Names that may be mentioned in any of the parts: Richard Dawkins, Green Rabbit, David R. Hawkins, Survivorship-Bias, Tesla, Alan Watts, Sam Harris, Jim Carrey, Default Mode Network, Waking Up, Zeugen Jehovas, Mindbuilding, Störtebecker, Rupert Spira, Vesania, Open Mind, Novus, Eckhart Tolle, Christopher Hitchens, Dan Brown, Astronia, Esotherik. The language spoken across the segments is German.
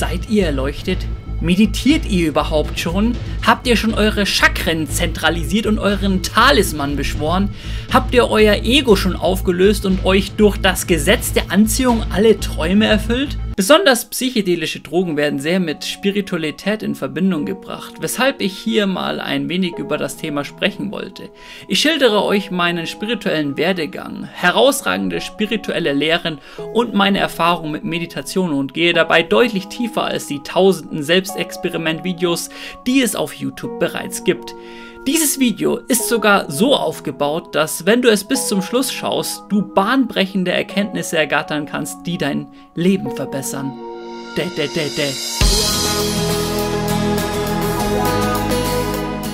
Seid ihr erleuchtet? Meditiert ihr überhaupt schon? Habt ihr schon eure Chakren zentralisiert und euren Talisman beschworen? Habt ihr euer Ego schon aufgelöst und euch durch das Gesetz der Anziehung alle Träume erfüllt? Besonders psychedelische Drogen werden sehr mit Spiritualität in Verbindung gebracht, weshalb ich hier mal ein wenig über das Thema sprechen wollte. Ich schildere euch meinen spirituellen Werdegang, herausragende spirituelle Lehren und meine Erfahrung mit Meditation und gehe dabei deutlich tiefer als die tausenden Selbstexperiment-Videos, die es auf YouTube bereits gibt. Dieses Video ist sogar so aufgebaut, dass, wenn du es bis zum Schluss schaust, du bahnbrechende Erkenntnisse ergattern kannst, die dein Leben verbessern.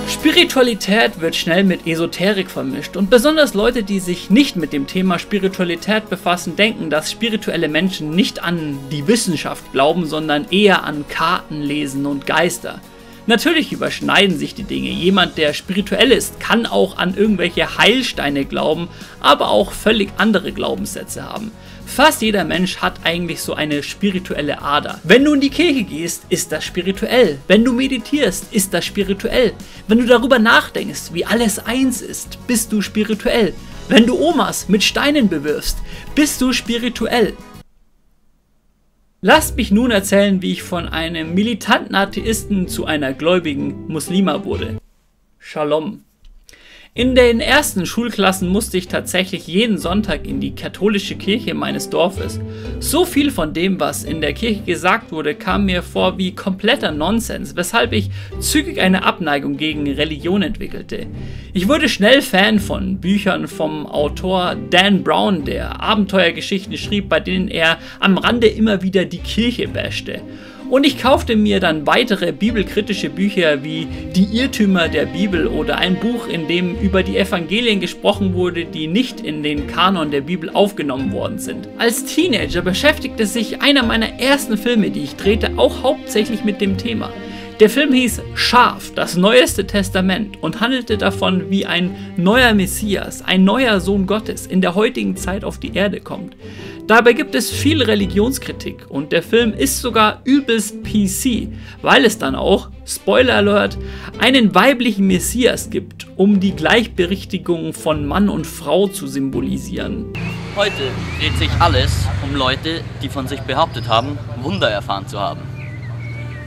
Spiritualität wird schnell mit Esoterik vermischt und besonders Leute, die sich nicht mit dem Thema Spiritualität befassen, denken, dass spirituelle Menschen nicht an die Wissenschaft glauben, sondern eher an Kartenlesen und Geister. Natürlich überschneiden sich die Dinge. Jemand, der spirituell ist, kann auch an irgendwelche Heilsteine glauben, aber auch völlig andere Glaubenssätze haben. Fast jeder Mensch hat eigentlich so eine spirituelle Ader. Wenn du in die Kirche gehst, ist das spirituell. Wenn du meditierst, ist das spirituell. Wenn du darüber nachdenkst, wie alles eins ist, bist du spirituell. Wenn du Omas mit Steinen bewirfst, bist du spirituell. Lasst mich nun erzählen, wie ich von einem militanten Atheisten zu einer gläubigen Muslima wurde. Shalom. In den ersten Schulklassen musste ich tatsächlich jeden Sonntag in die katholische Kirche meines Dorfes. So viel von dem, was in der Kirche gesagt wurde, kam mir vor wie kompletter Nonsens, weshalb ich zügig eine Abneigung gegen Religion entwickelte. Ich wurde schnell Fan von Büchern vom Autor Dan Brown, der Abenteuergeschichten schrieb, bei denen er am Rande immer wieder die Kirche bashte. Und ich kaufte mir dann weitere bibelkritische Bücher wie Die Irrtümer der Bibel oder ein Buch, in dem über die Evangelien gesprochen wurde, die nicht in den Kanon der Bibel aufgenommen worden sind. Als Teenager beschäftigte sich einer meiner ersten Filme, die ich drehte, auch hauptsächlich mit dem Thema. Der Film hieß Scharf, das neueste Testament und handelte davon, wie ein neuer Messias, ein neuer Sohn Gottes in der heutigen Zeit auf die Erde kommt. Dabei gibt es viel Religionskritik und der Film ist sogar übelst PC, weil es dann auch, Spoiler Alert, einen weiblichen Messias gibt, um die Gleichberechtigung von Mann und Frau zu symbolisieren. Heute dreht sich alles um Leute, die von sich behauptet haben, Wunder erfahren zu haben.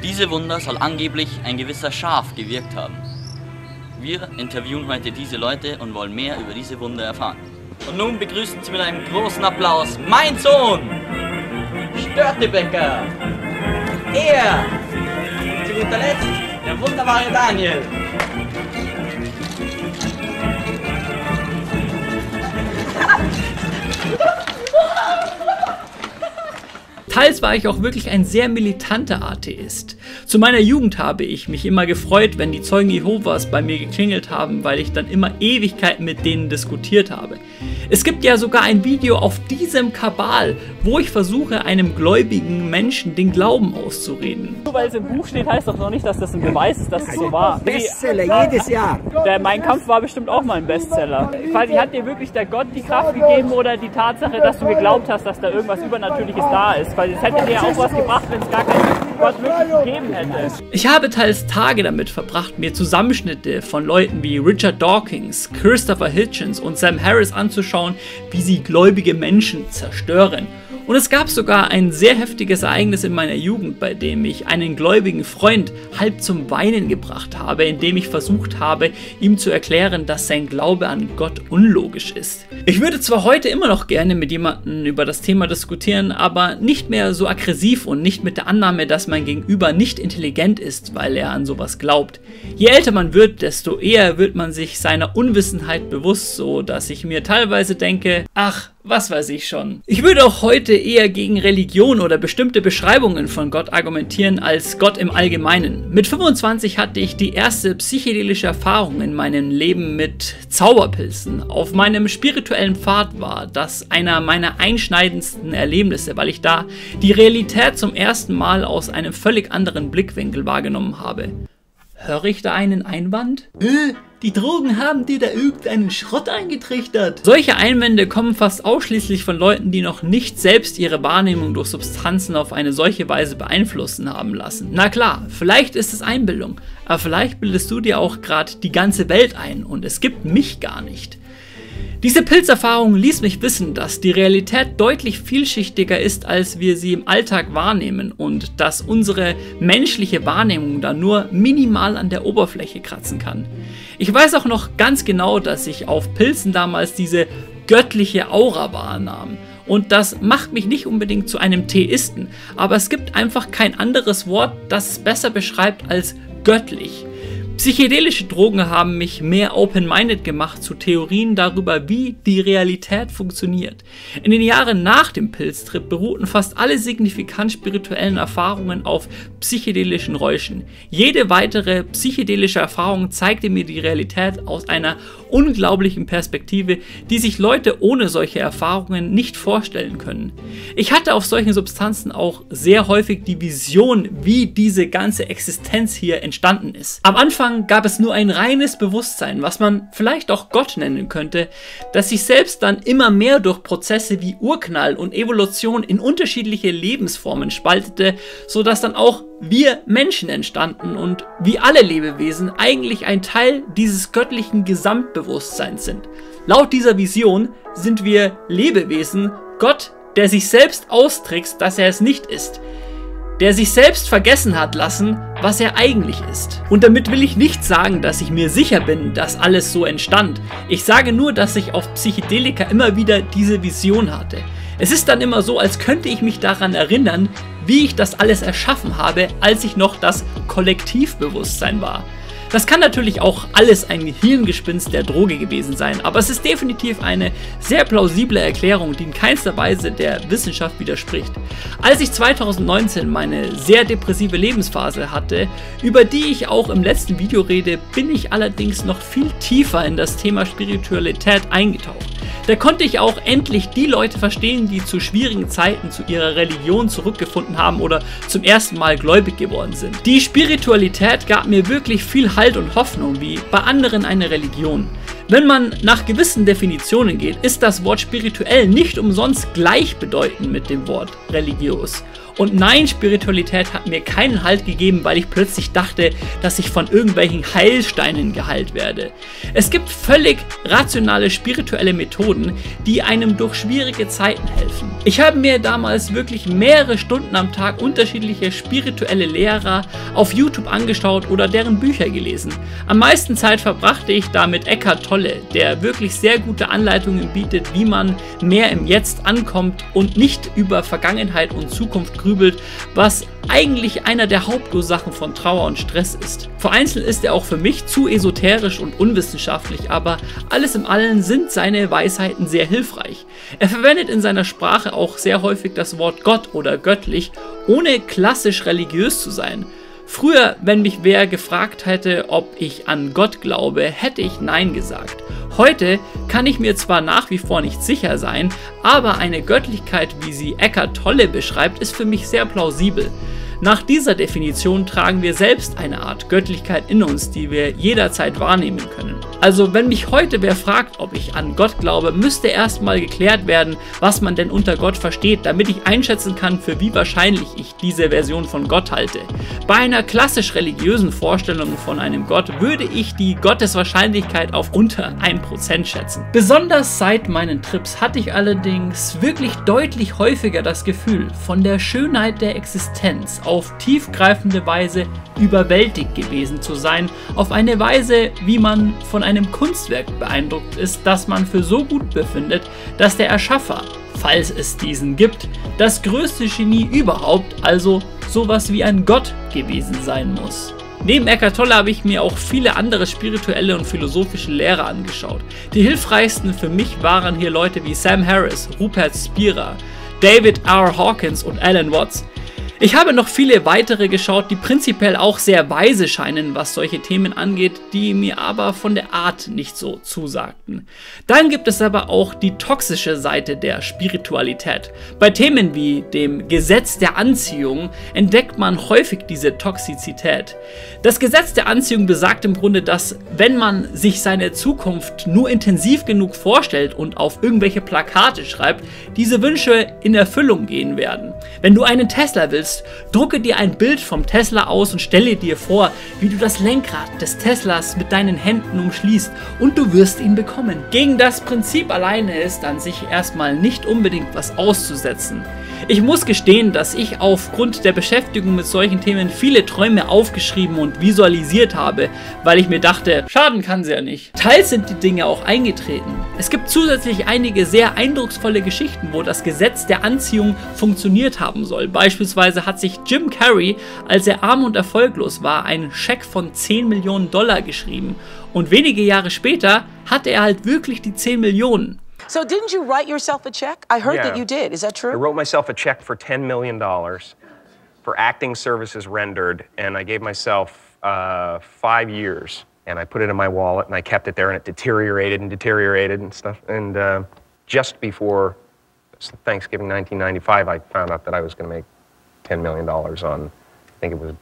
Diese Wunder soll angeblich ein gewisser Schaf gewirkt haben. Wir interviewen heute diese Leute und wollen mehr über diese Wunder erfahren. Und nun begrüßen Sie mit einem großen Applaus mein Sohn, Störtebecker. Er, zu guter Letzt, der wunderbare Daniel. Teils war ich auch wirklich ein sehr militanter Atheist. Zu meiner Jugend habe ich mich immer gefreut, wenn die Zeugen Jehovas bei mir geklingelt haben, weil ich dann immer Ewigkeiten mit denen diskutiert habe. Es gibt ja sogar ein Video auf diesem Kabal, wo ich versuche, einem gläubigen Menschen den Glauben auszureden. Nur weil es im Buch steht, heißt doch noch nicht, dass das ein Beweis ist, dass es so war. Bestseller, jedes Jahr. Mein Kampf war bestimmt auch mal ein Bestseller. Quasi hat dir wirklich der Gott die Kraft gegeben oder die Tatsache, dass du geglaubt hast, dass da irgendwas Übernatürliches da ist. Weil es hätte dir ja auch was gebracht, wenn es gar keinen Gott wirklich gegeben hätte. Ich habe teils Tage damit verbracht, mir Zusammenschnitte von Leuten wie Richard Dawkins, Christopher Hitchens und Sam Harris anzuschauen, wie sie gläubige Menschen zerstören. Und es gab sogar ein sehr heftiges Ereignis in meiner Jugend, bei dem ich einen gläubigen Freund halb zum Weinen gebracht habe, indem ich versucht habe, ihm zu erklären, dass sein Glaube an Gott unlogisch ist. Ich würde zwar heute immer noch gerne mit jemandem über das Thema diskutieren, aber nicht mehr so aggressiv und nicht mit der Annahme, dass mein Gegenüber nicht intelligent ist, weil er an sowas glaubt. Je älter man wird, desto eher wird man sich seiner Unwissenheit bewusst, so dass ich mir teilweise denke, ach, was weiß ich schon. Ich würde auch heute eher gegen Religion oder bestimmte Beschreibungen von Gott argumentieren als Gott im Allgemeinen. Mit 25 hatte ich die erste psychedelische Erfahrung in meinem Leben mit Zauberpilzen. Auf meinem spirituellen Pfad war das einer meiner einschneidendsten Erlebnisse, weil ich da die Realität zum ersten Mal aus einem völlig anderen Blickwinkel wahrgenommen habe. Höre ich da einen Einwand? Die Drogen haben dir da irgendeinen Schrott eingetrichtert. Solche Einwände kommen fast ausschließlich von Leuten, die noch nicht selbst ihre Wahrnehmung durch Substanzen auf eine solche Weise beeinflussen haben lassen. Na klar, vielleicht ist es Einbildung, aber vielleicht bildest du dir auch gerade die ganze Welt ein und es gibt mich gar nicht. Diese Pilzerfahrung ließ mich wissen, dass die Realität deutlich vielschichtiger ist, als wir sie im Alltag wahrnehmen und dass unsere menschliche Wahrnehmung da nur minimal an der Oberfläche kratzen kann. Ich weiß auch noch ganz genau, dass ich auf Pilzen damals diese göttliche Aura wahrnahm. Und das macht mich nicht unbedingt zu einem Theisten, aber es gibt einfach kein anderes Wort, das es besser beschreibt als göttlich. Psychedelische Drogen haben mich mehr open-minded gemacht zu Theorien darüber, wie die Realität funktioniert. In den Jahren nach dem Pilztrip beruhten fast alle signifikant spirituellen Erfahrungen auf psychedelischen Räuschen. Jede weitere psychedelische Erfahrung zeigte mir die Realität aus einer unglaublichen Perspektive, die sich Leute ohne solche Erfahrungen nicht vorstellen können. Ich hatte auf solchen Substanzen auch sehr häufig die Vision, wie diese ganze Existenz hier entstanden ist. Am Anfang gab es nur ein reines Bewusstsein, was man vielleicht auch Gott nennen könnte, das sich selbst dann immer mehr durch Prozesse wie Urknall und Evolution in unterschiedliche Lebensformen spaltete, sodass dann auch wir Menschen entstanden und wie alle Lebewesen eigentlich ein Teil dieses göttlichen Gesamtbewusstseins sind. Laut dieser Vision sind wir Lebewesen, Gott, der sich selbst austrickst, dass er es nicht ist. Der sich selbst vergessen hat lassen, was er eigentlich ist. Und damit will ich nicht sagen, dass ich mir sicher bin, dass alles so entstand. Ich sage nur, dass ich auf Psychedelika immer wieder diese Vision hatte. Es ist dann immer so, als könnte ich mich daran erinnern, wie ich das alles erschaffen habe, als ich noch das Kollektivbewusstsein war. Das kann natürlich auch alles ein Hirngespinst der Droge gewesen sein, aber es ist definitiv eine sehr plausible Erklärung, die in keinster Weise der Wissenschaft widerspricht. Als ich 2019 meine sehr depressive Lebensphase hatte, über die ich auch im letzten Video rede, bin ich allerdings noch viel tiefer in das Thema Spiritualität eingetaucht. Da konnte ich auch endlich die Leute verstehen, die zu schwierigen Zeiten zu ihrer Religion zurückgefunden haben oder zum ersten Mal gläubig geworden sind. Die Spiritualität gab mir wirklich viel Halt und Hoffnung, wie bei anderen eine Religion. Wenn man nach gewissen Definitionen geht, ist das Wort spirituell nicht umsonst gleichbedeutend mit dem Wort religiös. Und nein, Spiritualität hat mir keinen Halt gegeben, weil ich plötzlich dachte, dass ich von irgendwelchen Heilsteinen geheilt werde. Es gibt völlig rationale spirituelle Methoden, die einem durch schwierige Zeiten helfen. Ich habe mir damals wirklich mehrere Stunden am Tag unterschiedliche spirituelle Lehrer auf YouTube angeschaut oder deren Bücher gelesen. Am meisten Zeit verbrachte ich da mit Eckhart Tolle, der wirklich sehr gute Anleitungen bietet, wie man mehr im Jetzt ankommt und nicht über Vergangenheit und Zukunft grübelt, was eigentlich einer der Hauptursachen von Trauer und Stress ist. Vereinzelt ist er auch für mich zu esoterisch und unwissenschaftlich, aber alles im Allen sind seine Weisheiten sehr hilfreich. Er verwendet in seiner Sprache auch sehr häufig das Wort Gott oder göttlich, ohne klassisch religiös zu sein. Früher, wenn mich wer gefragt hätte, ob ich an Gott glaube, hätte ich Nein gesagt. Heute kann ich mir zwar nach wie vor nicht sicher sein, aber eine Göttlichkeit, wie sie Eckhart Tolle beschreibt, ist für mich sehr plausibel. Nach dieser Definition tragen wir selbst eine Art Göttlichkeit in uns, die wir jederzeit wahrnehmen können. Also wenn mich heute wer fragt, ob ich an Gott glaube, müsste erstmal geklärt werden, was man denn unter Gott versteht, damit ich einschätzen kann, für wie wahrscheinlich ich diese Version von Gott halte. Bei einer klassisch religiösen Vorstellung von einem Gott würde ich die Gotteswahrscheinlichkeit auf unter 1% schätzen. Besonders seit meinen Trips hatte ich allerdings wirklich deutlich häufiger das Gefühl, von der Schönheit der Existenz auf tiefgreifende Weise überwältigt gewesen zu sein, auf eine Weise, wie man von einem Kunstwerk beeindruckt ist, das man für so gut befindet, dass der Erschaffer, falls es diesen gibt, das größte Genie überhaupt, also sowas wie ein Gott gewesen sein muss. Neben Eckhart Tolle habe ich mir auch viele andere spirituelle und philosophische Lehrer angeschaut. Die hilfreichsten für mich waren hier Leute wie Sam Harris, Rupert Spira, David R. Hawkins und Alan Watts. Ich habe noch viele weitere geschaut, die prinzipiell auch sehr weise scheinen, was solche Themen angeht, die mir aber von der Art nicht so zusagten. Dann gibt es aber auch die toxische Seite der Spiritualität. Bei Themen wie dem Gesetz der Anziehung entdeckt man häufig diese Toxizität. Das Gesetz der Anziehung besagt im Grunde, dass wenn man sich seine Zukunft nur intensiv genug vorstellt und auf irgendwelche Plakate schreibt, diese Wünsche in Erfüllung gehen werden. Wenn du einen Tesla willst, drucke dir ein Bild vom Tesla aus und stelle dir vor, wie du das Lenkrad des Teslas mit deinen Händen umschließt, und du wirst ihn bekommen. Gegen das Prinzip alleine ist an sich erstmal nicht unbedingt was auszusetzen. Ich muss gestehen, dass ich aufgrund der Beschäftigung mit solchen Themen viele Träume aufgeschrieben und visualisiert habe, weil ich mir dachte, schaden kann sie ja nicht. Teils sind die Dinge auch eingetreten. Es gibt zusätzlich einige sehr eindrucksvolle Geschichten, wo das Gesetz der Anziehung funktioniert haben soll. Beispielsweise hat sich Jim Carrey, als er arm und erfolglos war, einen Scheck von 10 Millionen $ geschrieben. Und wenige Jahre später hatte er halt wirklich die 10 Millionen. So didn't you write yourself a check? I heard that you did. Is that true? I wrote myself a check for $10 million for acting services rendered, and I gave myself 5 years, and I put it in my wallet, and I kept it there, and it deteriorated and stuff. And just before Thanksgiving 1995, I found out that I was going to make $10 million on, I think it was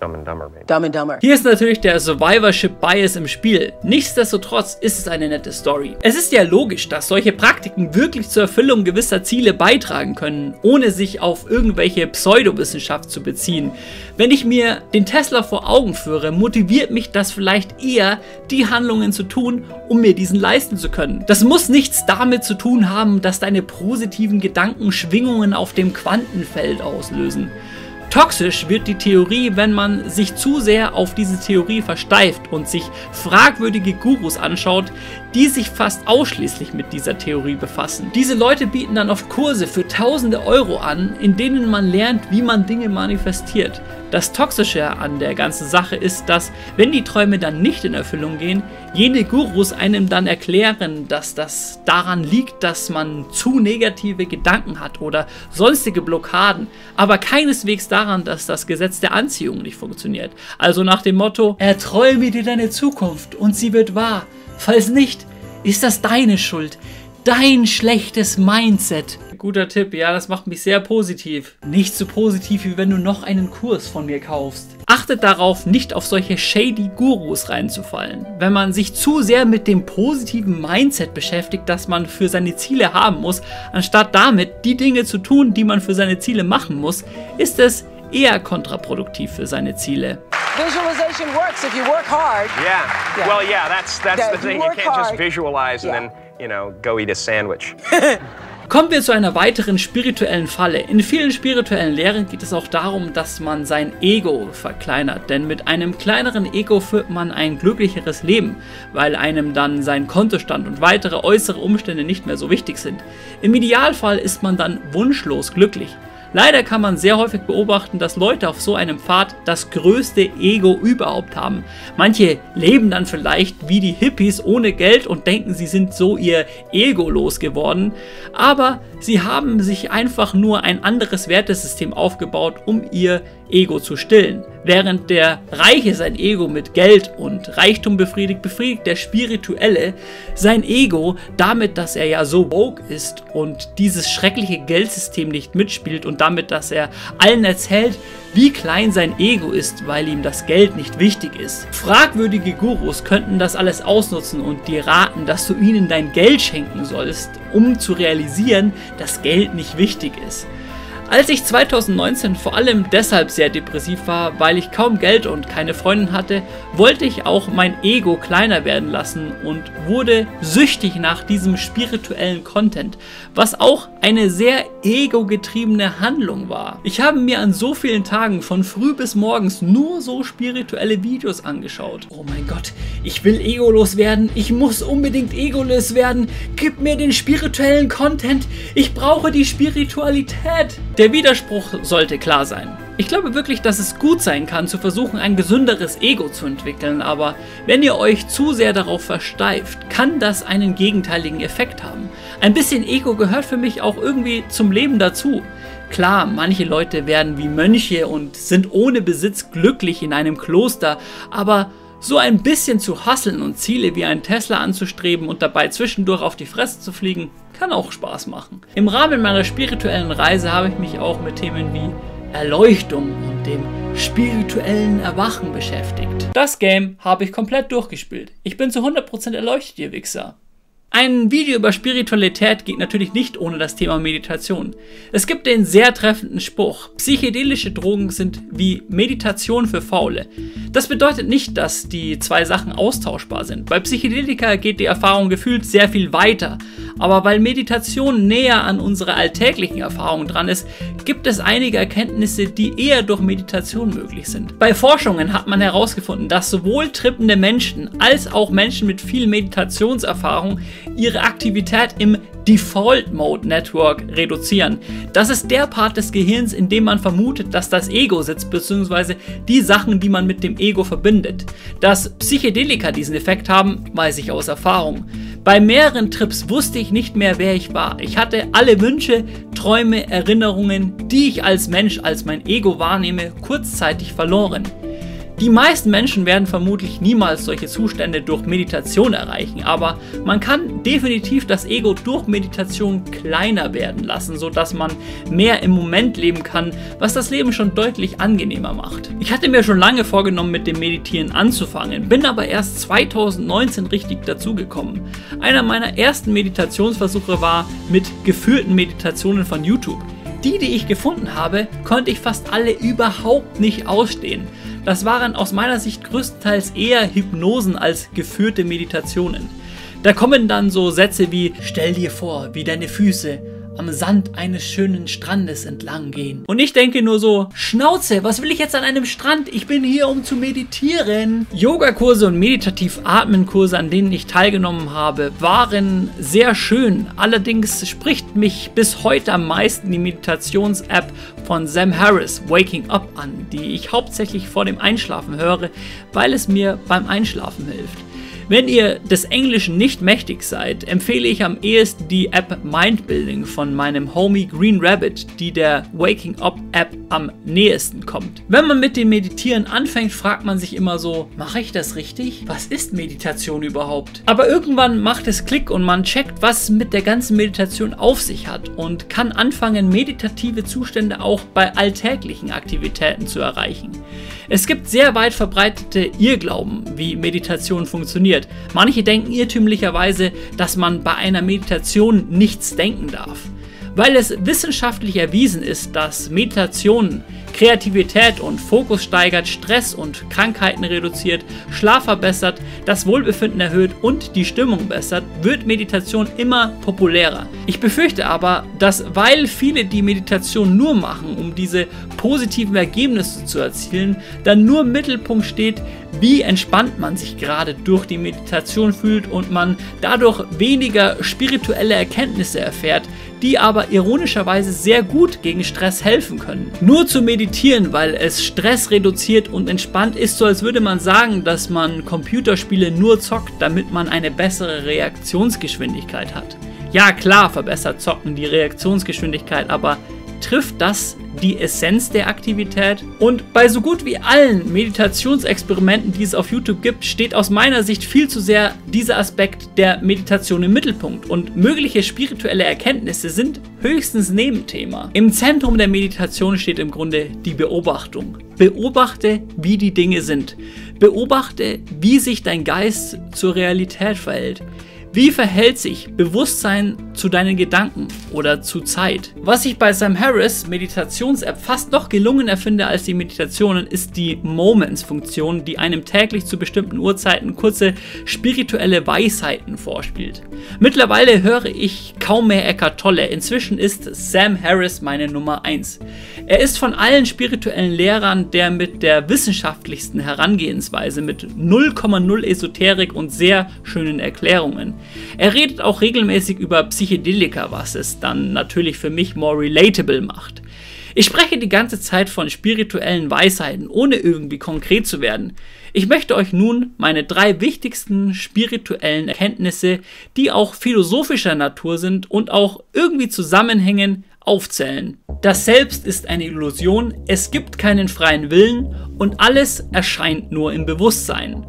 Dumb and Dumber, maybe. Dumb and Dumber. Hier ist natürlich der Survivorship-Bias im Spiel. Nichtsdestotrotz ist es eine nette Story. Es ist ja logisch, dass solche Praktiken wirklich zur Erfüllung gewisser Ziele beitragen können, ohne sich auf irgendwelche Pseudowissenschaft zu beziehen. Wenn ich mir den Tesla vor Augen führe, motiviert mich das vielleicht eher, die Handlungen zu tun, um mir diesen leisten zu können. Das muss nichts damit zu tun haben, dass deine positiven Gedanken Schwingungen auf dem Quantenfeld auslösen. Toxisch wird die Theorie, wenn man sich zu sehr auf diese Theorie versteift und sich fragwürdige Gurus anschaut, die sich fast ausschließlich mit dieser Theorie befassen. Diese Leute bieten dann oft Kurse für tausende Euro an, in denen man lernt, wie man Dinge manifestiert. Das Toxische an der ganzen Sache ist, dass, wenn die Träume dann nicht in Erfüllung gehen, jene Gurus einem dann erklären, dass das daran liegt, dass man zu negative Gedanken hat oder sonstige Blockaden, aber keineswegs daran, dass das Gesetz der Anziehung nicht funktioniert. Also nach dem Motto, erträume dir deine Zukunft und sie wird wahr. Falls nicht, ist das deine Schuld, dein schlechtes Mindset. Guter Tipp, ja, das macht mich sehr positiv. Nicht so positiv, wie wenn du noch einen Kurs von mir kaufst. Achtet darauf, nicht auf solche shady Gurus reinzufallen. Wenn man sich zu sehr mit dem positiven Mindset beschäftigt, das man für seine Ziele haben muss, anstatt damit die Dinge zu tun, die man für seine Ziele machen muss, ist es eher kontraproduktiv für seine Ziele. Visualization works if you work hard. Yeah. Well, yeah, that's the thing. You can't just visualize and then, you know, go eat a sandwich. Kommen wir zu einer weiteren spirituellen Falle. In vielen spirituellen Lehren geht es auch darum, dass man sein Ego verkleinert, denn mit einem kleineren Ego führt man ein glücklicheres Leben, weil einem dann sein Kontostand und weitere äußere Umstände nicht mehr so wichtig sind. Im Idealfall ist man dann wunschlos glücklich. Leider kann man sehr häufig beobachten, dass Leute auf so einem Pfad das größte Ego überhaupt haben. Manche leben dann vielleicht wie die Hippies ohne Geld und denken, sie sind so ihr Ego losgeworden, aber sie haben sich einfach nur ein anderes Wertesystem aufgebaut, um ihr Ego zu stillen. Während der Reiche sein Ego mit Geld und Reichtum befriedigt, befriedigt der Spirituelle sein Ego damit, dass er ja so woke ist und dieses schreckliche Geldsystem nicht mitspielt und damit, dass er allen erzählt, wie klein sein Ego ist, weil ihm das Geld nicht wichtig ist. Fragwürdige Gurus könnten das alles ausnutzen und dir raten, dass du ihnen dein Geld schenken sollst, um zu realisieren, dass Geld nicht wichtig ist. Als ich 2019 vor allem deshalb sehr depressiv war, weil ich kaum Geld und keine Freundin hatte, wollte ich auch mein Ego kleiner werden lassen und wurde süchtig nach diesem spirituellen Content, was auch eine sehr ego-getriebene Handlung war. Ich habe mir an so vielen Tagen von früh bis morgens nur so spirituelle Videos angeschaut. Oh mein Gott, ich will egolos werden, ich muss unbedingt egolos werden, gib mir den spirituellen Content, ich brauche die Spiritualität. Der Widerspruch sollte klar sein. Ich glaube wirklich, dass es gut sein kann, zu versuchen, ein gesünderes Ego zu entwickeln, aber wenn ihr euch zu sehr darauf versteift, kann das einen gegenteiligen Effekt haben. Ein bisschen Ego gehört für mich auch irgendwie zum Leben dazu. Klar, manche Leute werden wie Mönche und sind ohne Besitz glücklich in einem Kloster, aber so ein bisschen zu hasseln und Ziele wie einen Tesla anzustreben und dabei zwischendurch auf die Fresse zu fliegen, kann auch Spaß machen. Im Rahmen meiner spirituellen Reise habe ich mich auch mit Themen wie Erleuchtung und dem spirituellen Erwachen beschäftigt. Das Game habe ich komplett durchgespielt. Ich bin zu 100% erleuchtet, ihr Wichser. Ein Video über Spiritualität geht natürlich nicht ohne das Thema Meditation. Es gibt den sehr treffenden Spruch, psychedelische Drogen sind wie Meditation für Faule. Das bedeutet nicht, dass die zwei Sachen austauschbar sind. Bei Psychedelika geht die Erfahrung gefühlt sehr viel weiter. Aber weil Meditation näher an unserer alltäglichen Erfahrung dran ist, gibt es einige Erkenntnisse, die eher durch Meditation möglich sind. Bei Forschungen hat man herausgefunden, dass sowohl trippende Menschen als auch Menschen mit viel Meditationserfahrung ihre Aktivität im Default Mode Network reduzieren. Das ist der Part des Gehirns, in dem man vermutet, dass das Ego sitzt, bzw. die Sachen, die man mit dem Ego verbindet. Dass Psychedelika diesen Effekt haben, weiß ich aus Erfahrung. Bei mehreren Trips wusste ich nicht mehr, wer ich war. Ich hatte alle Wünsche, Träume, Erinnerungen, die ich als Mensch, als mein Ego wahrnehme, kurzzeitig verloren. Die meisten Menschen werden vermutlich niemals solche Zustände durch Meditation erreichen, aber man kann definitiv das Ego durch Meditation kleiner werden lassen, sodass man mehr im Moment leben kann, was das Leben schon deutlich angenehmer macht. Ich hatte mir schon lange vorgenommen, mit dem Meditieren anzufangen, bin aber erst 2019 richtig dazugekommen. Einer meiner ersten Meditationsversuche war mit geführten Meditationen von YouTube. Die ich gefunden habe, konnte ich fast alle überhaupt nicht ausstehen. Das waren aus meiner Sicht größtenteils eher Hypnosen als geführte Meditationen. Da kommen dann so Sätze wie, stell dir vor, wie deine Füße am Sand eines schönen Strandes entlang gehen. Und ich denke nur so, Schnauze, was will ich jetzt an einem Strand? Ich bin hier, um zu meditieren. Yogakurse und Meditativ-Atmen-Kurse, an denen ich teilgenommen habe, waren sehr schön. Allerdings spricht mich bis heute am meisten die Meditations-App von Sam Harris, Waking Up, an, die ich hauptsächlich vor dem Einschlafen höre, weil es mir beim Einschlafen hilft. Wenn ihr des Englischen nicht mächtig seid, empfehle ich am ehesten die App Mindbuilding von meinem Homie Green Rabbit, die der Waking Up App am nähesten kommt. Wenn man mit dem Meditieren anfängt, fragt man sich immer so, mache ich das richtig? Was ist Meditation überhaupt? Aber irgendwann macht es Klick und man checkt, was mit der ganzen Meditation auf sich hat und kann anfangen, meditative Zustände auch bei alltäglichen Aktivitäten zu erreichen. Es gibt sehr weit verbreitete Irrglauben, wie Meditation funktioniert. Manche denken irrtümlicherweise, dass man bei einer Meditation nichts denken darf. Weil es wissenschaftlich erwiesen ist, dass Meditation Kreativität und Fokus steigert, Stress und Krankheiten reduziert, Schlaf verbessert, das Wohlbefinden erhöht und die Stimmung bessert, wird Meditation immer populärer. Ich befürchte aber, dass weil viele die Meditation nur machen, um diese positiven Ergebnisse zu erzielen, dann nur im Mittelpunkt steht, wie entspannt man sich gerade durch die Meditation fühlt und man dadurch weniger spirituelle Erkenntnisse erfährt, die aber ironischerweise sehr gut gegen Stress helfen können. Nur zu meditieren, weil es Stress reduziert und entspannt, ist so, als würde man sagen, dass man Computerspiele nur zockt, damit man eine bessere Reaktionsgeschwindigkeit hat. Ja, klar verbessert Zocken die Reaktionsgeschwindigkeit, aber trifft das die Essenz der Aktivität? Und bei so gut wie allen Meditationsexperimenten, die es auf YouTube gibt, steht aus meiner Sicht viel zu sehr dieser Aspekt der Meditation im Mittelpunkt und mögliche spirituelle Erkenntnisse sind höchstens Nebenthema. Im Zentrum der Meditation steht im Grunde die Beobachtung. Beobachte, wie die Dinge sind. Beobachte, wie sich dein Geist zur Realität verhält. Wie verhält sich Bewusstsein zu deinen Gedanken oder zu Zeit? Was ich bei Sam Harris Meditations-App fast noch gelungener finde als die Meditationen, ist die Moments-Funktion, die einem täglich zu bestimmten Uhrzeiten kurze spirituelle Weisheiten vorspielt. Mittlerweile höre ich kaum mehr Eckhart Tolle. Inzwischen ist Sam Harris meine Nummer 1. Er ist von allen spirituellen Lehrern der mit der wissenschaftlichsten Herangehensweise, mit 0,0 Esoterik und sehr schönen Erklärungen. Er redet auch regelmäßig über Psychedelika, was es dann natürlich für mich more relatable macht. Ich spreche die ganze Zeit von spirituellen Weisheiten, ohne irgendwie konkret zu werden. Ich möchte euch nun meine 3 wichtigsten spirituellen Erkenntnisse, die auch philosophischer Natur sind und auch irgendwie zusammenhängen, aufzählen. Das Selbst ist eine Illusion, es gibt keinen freien Willen und alles erscheint nur im Bewusstsein.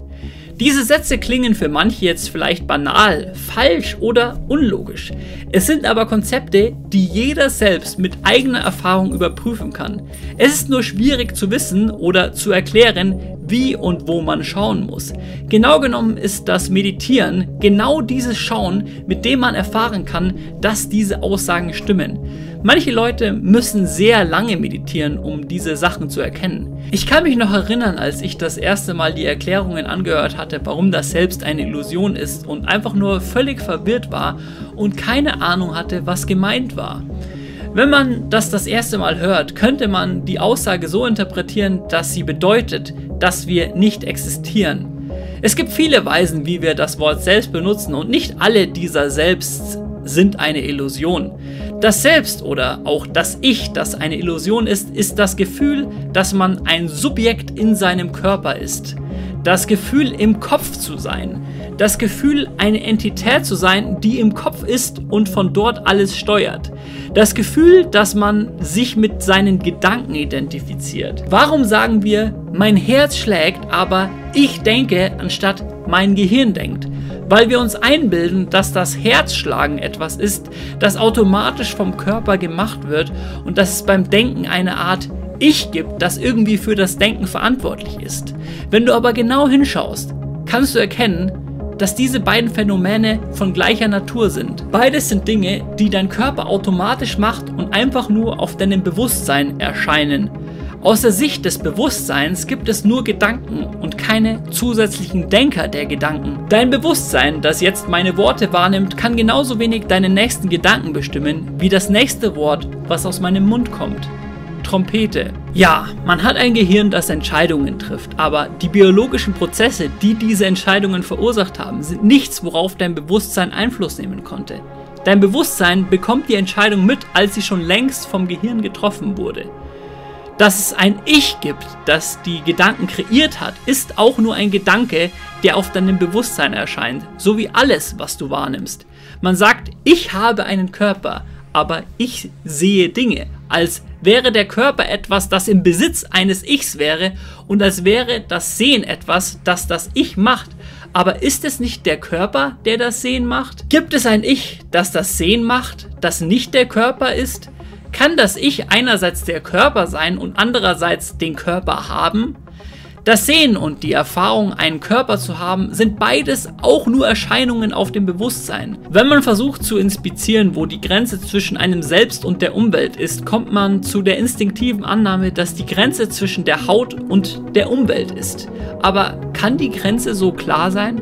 Diese Sätze klingen für manche jetzt vielleicht banal, falsch oder unlogisch. Es sind aber Konzepte, die jeder selbst mit eigener Erfahrung überprüfen kann. Es ist nur schwierig zu wissen oder zu erklären, wie und wo man schauen muss. Genau genommen ist das Meditieren genau dieses Schauen, mit dem man erfahren kann, dass diese Aussagen stimmen. Manche Leute müssen sehr lange meditieren, um diese Sachen zu erkennen. Ich kann mich noch erinnern, als ich das erste Mal die Erklärungen angehört hatte, warum das Selbst eine Illusion ist und einfach nur völlig verwirrt war und keine Ahnung hatte, was gemeint war. Wenn man das erste Mal hört, könnte man die Aussage so interpretieren, dass sie bedeutet, dass wir nicht existieren. Es gibt viele Weisen, wie wir das Wort Selbst benutzen und nicht alle dieser Selbsts sind eine Illusion. Das Selbst oder auch das Ich, das eine Illusion ist, ist das Gefühl, dass man ein Subjekt in seinem Körper ist. Das Gefühl, im Kopf zu sein. Das Gefühl, eine Entität zu sein, die im Kopf ist und von dort alles steuert. Das Gefühl, dass man sich mit seinen Gedanken identifiziert. Warum sagen wir, mein Herz schlägt, aber ich denke, anstatt mein Gehirn denkt? Weil wir uns einbilden, dass das Herzschlagen etwas ist, das automatisch vom Körper gemacht wird und dass es beim Denken eine Art Ich gibt, das irgendwie für das Denken verantwortlich ist. Wenn du aber genau hinschaust, kannst du erkennen, dass diese beiden Phänomene von gleicher Natur sind. Beides sind Dinge, die dein Körper automatisch macht und einfach nur auf deinem Bewusstsein erscheinen. Aus der Sicht des Bewusstseins gibt es nur Gedanken und keine zusätzlichen Denker der Gedanken. Dein Bewusstsein, das jetzt meine Worte wahrnimmt, kann genauso wenig deinen nächsten Gedanken bestimmen, wie das nächste Wort, was aus meinem Mund kommt. Trompete. Ja, man hat ein Gehirn, das Entscheidungen trifft, aber die biologischen Prozesse, die diese Entscheidungen verursacht haben, sind nichts, worauf dein Bewusstsein Einfluss nehmen konnte. Dein Bewusstsein bekommt die Entscheidung mit, als sie schon längst vom Gehirn getroffen wurde. Dass es ein Ich gibt, das die Gedanken kreiert hat, ist auch nur ein Gedanke, der auf deinem Bewusstsein erscheint, so wie alles, was du wahrnimmst. Man sagt, ich habe einen Körper, aber ich sehe Dinge, als wäre der Körper etwas, das im Besitz eines Ichs wäre und als wäre das Sehen etwas, das das Ich macht. Aber ist es nicht der Körper, der das Sehen macht? Gibt es ein Ich, das das Sehen macht, das nicht der Körper ist? Kann das Ich einerseits der Körper sein und andererseits den Körper haben? Das Sehen und die Erfahrung, einen Körper zu haben, sind beides auch nur Erscheinungen auf dem Bewusstsein. Wenn man versucht zu inspizieren, wo die Grenze zwischen einem selbst und der Umwelt ist, kommt man zu der instinktiven Annahme, dass die Grenze zwischen der Haut und der Umwelt ist. Aber kann die Grenze so klar sein?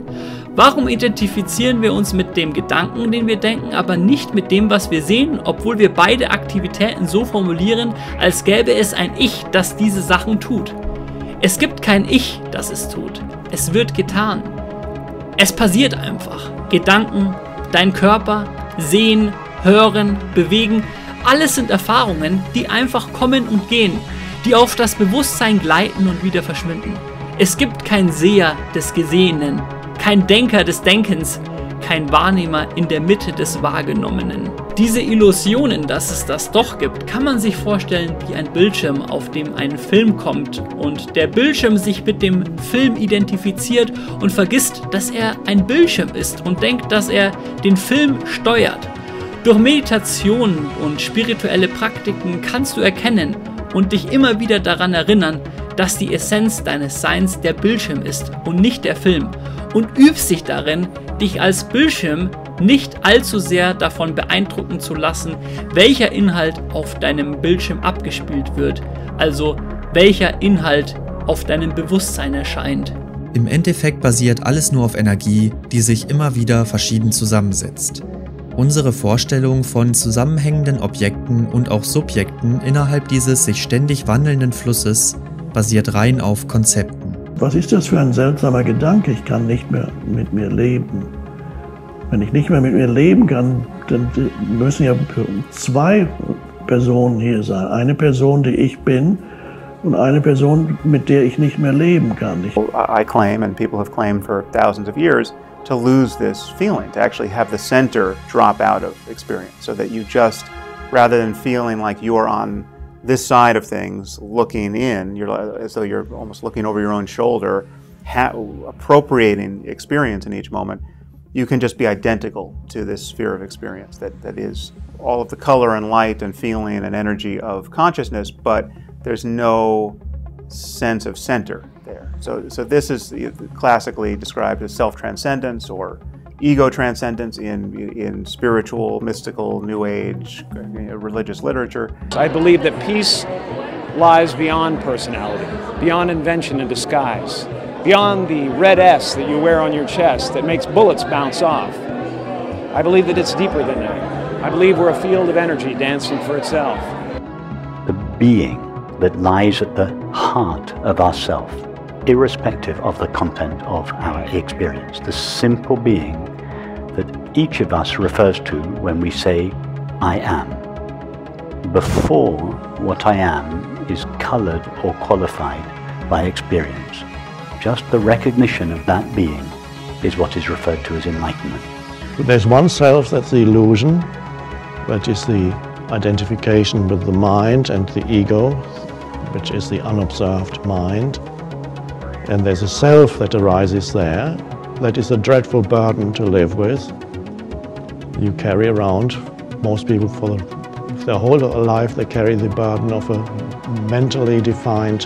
Warum identifizieren wir uns mit dem Gedanken, den wir denken, aber nicht mit dem, was wir sehen, obwohl wir beide Aktivitäten so formulieren, als gäbe es ein Ich, das diese Sachen tut? Es gibt kein Ich, das es tut. Es wird getan. Es passiert einfach. Gedanken, dein Körper, sehen, hören, bewegen, alles sind Erfahrungen, die einfach kommen und gehen, die auf das Bewusstsein gleiten und wieder verschwinden. Es gibt kein Seher des Gesehenen. Kein Denker des Denkens, kein Wahrnehmer in der Mitte des Wahrgenommenen. Diese Illusionen, dass es das doch gibt, kann man sich vorstellen wie ein Bildschirm, auf dem ein Film kommt und der Bildschirm sich mit dem Film identifiziert und vergisst, dass er ein Bildschirm ist und denkt, dass er den Film steuert. Durch Meditation und spirituelle Praktiken kannst du erkennen und dich immer wieder daran erinnern, dass die Essenz deines Seins der Bildschirm ist und nicht der Film. Und übst dich darin, dich als Bildschirm nicht allzu sehr davon beeindrucken zu lassen, welcher Inhalt auf deinem Bildschirm abgespielt wird, also welcher Inhalt auf deinem Bewusstsein erscheint. Im Endeffekt basiert alles nur auf Energie, die sich immer wieder verschieden zusammensetzt. Unsere Vorstellung von zusammenhängenden Objekten und auch Subjekten innerhalb dieses sich ständig wandelnden Flusses basiert rein auf Konzepten. Was ist das für ein seltsamer Gedanke? Ich kann nicht mehr mit mir leben. Wenn ich nicht mehr mit mir leben kann, dann müssen ja zwei Personen hier sein. Eine Person, die ich bin, und eine Person, mit der ich nicht mehr leben kann. I claim, and people have claimed for thousands of years, to lose this feeling, to actually have the center drop out of experience, so that you just rather than feeling like you're on this side of things, looking in, so you're almost looking over your own shoulder, appropriating experience in each moment, you can just be identical to this sphere of experience that is all of the color and light and feeling and energy of consciousness, but there's no sense of center there. So this is classically described as self-transcendence or ego transcendence in spiritual, mystical, New Age, religious literature. I believe that peace lies beyond personality, beyond invention and disguise, beyond the red S that you wear on your chest that makes bullets bounce off. I believe that it's deeper than that. I believe we're a field of energy dancing for itself. The being that lies at the heart of ourself, irrespective of the content of our experience, the simple being that each of us refers to when we say, I am, before what I am is colored or qualified by experience. Just the recognition of that being is what is referred to as enlightenment. There's one self that's the illusion, which is the identification with the mind and the ego, which is the unobserved mind. And there's a self that arises there that is a dreadful burden to live with. You carry around, most people for their whole life, they carry the burden of a mentally defined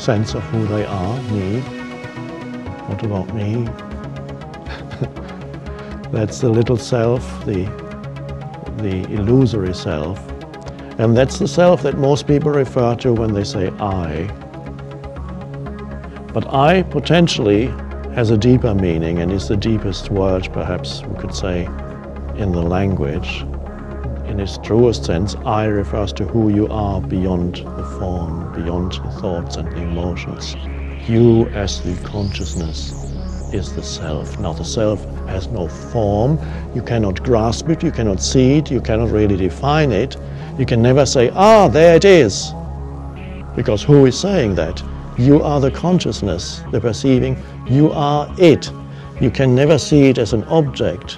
sense of who they are, me. What about me? That's the little self, the illusory self. And that's the self that most people refer to when they say I. But I potentially has a deeper meaning and is the deepest word, perhaps we could say, in the language. In its truest sense, I refers to who you are beyond the form, beyond the thoughts and the emotions. You as the consciousness is the self. Now the self has no form. You cannot grasp it, you cannot see it, you cannot really define it. You can never say, ah, there it is. Because who is saying that? You are the consciousness, the perceiving. You are it. You can never see it as an object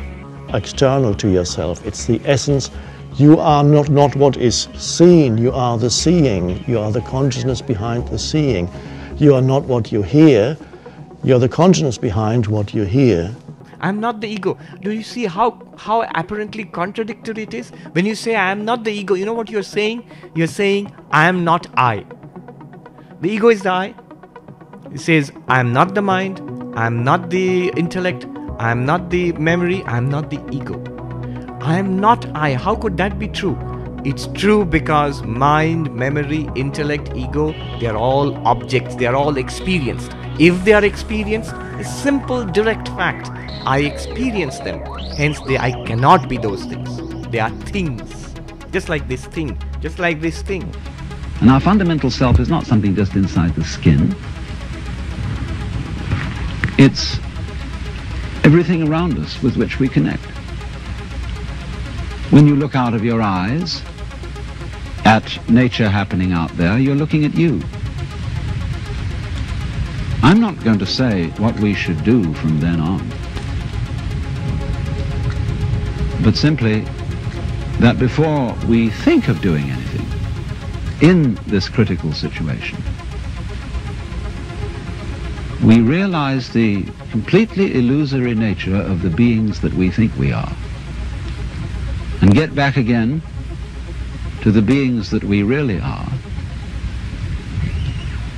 external to yourself. It's the essence. You are not what is seen. You are the seeing. You are the consciousness behind the seeing. You are not what you hear. You are the consciousness behind what you hear. I'm not the ego. Do you see how apparently contradictory it is? When you say I am not the ego, you know what you're saying? You're saying I am not I. The ego is the I. It says, I am not the mind, I am not the intellect, I am not the memory, I am not the ego. I am not I. How could that be true? It's true because mind, memory, intellect, ego, they are all objects, they are all experienced. If they are experienced, a simple, direct fact, I experience them. Hence, I cannot be those things. They are things. Just like this thing, just like this thing. And our fundamental self is not something just inside the skin. It's everything around us with which we connect. When you look out of your eyes at nature happening out there, you're looking at you. I'm not going to say what we should do from then on, but simply that before we think of doing anything, in this critical situation, we realize the completely illusory nature of the beings that we think we are, and get back again to the beings that we really are,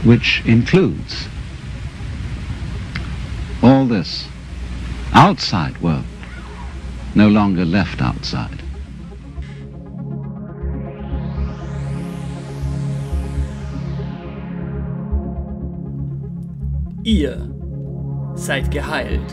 which includes all this outside world, no longer left outside. Ihr seid geheilt.